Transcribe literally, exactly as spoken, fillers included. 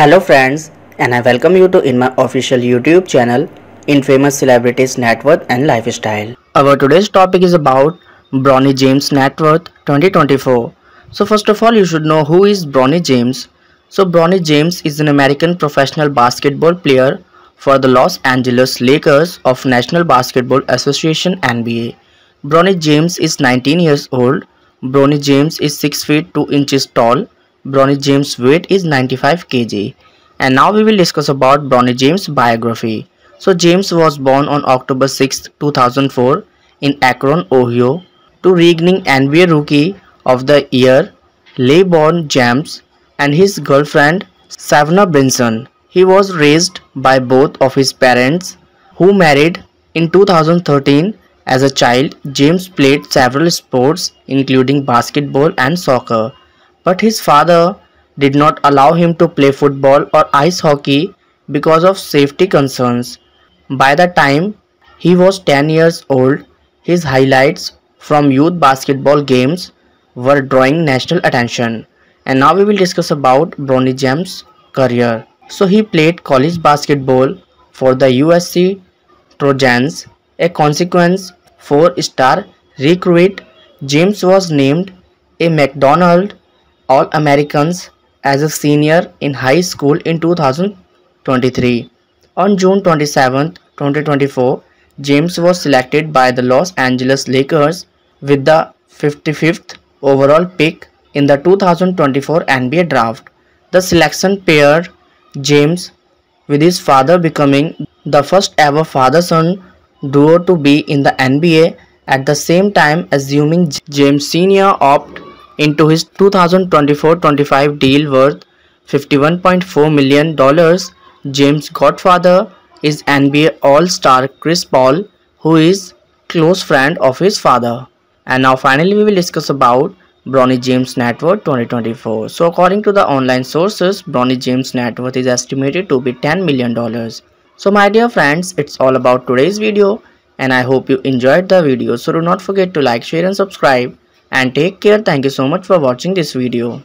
Hello friends, and I welcome you to in my official YouTube channel Infamous Celebrities Net Worth and Lifestyle. Our today's topic is about Bronny James net worth twenty twenty-four. So first of all, you should know who is Bronny James. So Bronny James is an American professional basketball player for the Los Angeles Lakers of National Basketball Association N B A. Bronny James is nineteen years old. Bronny James is six feet two inches tall. Bronny James' weight is ninety-five kilograms. And now we will discuss about Bronny James' biography. So James was born on October sixth two thousand four in Akron, Ohio, to reigning N B A Rookie of the Year LeBron James and his girlfriend Savannah Brinson. He was raised by both of his parents, who married in two thousand thirteen. As a child, James played several sports including basketball and soccer. But his father did not allow him to play football or ice hockey because of safety concerns. By the time he was ten years old, his highlights from youth basketball games were drawing national attention. And now we will discuss about Bronny James' career. So he played college basketball for the U S C Trojans. A consequence four-star recruit, James was named a McDonald's All Americans as a senior in high school in two thousand twenty-three. On June twenty-seventh twenty twenty-four, James was selected by the Los Angeles Lakers with the fifty-fifth overall pick in the two thousand twenty-four N B A draft. The selection paired James with his father, becoming the first ever father-son duo to be in the N B A at the same time, assuming James Senior opted into his two thousand twenty-four twenty-five deal worth fifty-one point four million dollars. James' godfather is N B A All-Star Chris Paul, who is close friend of his father. And now finally we will discuss about Bronny James' net worth twenty twenty-four. So according to the online sources, Bronny James' net worth is estimated to be ten million dollars. So my dear friends, it's all about today's video, and I hope you enjoyed the video. So do not forget to like, share and subscribe. And take care. Thank you so much for watching this video.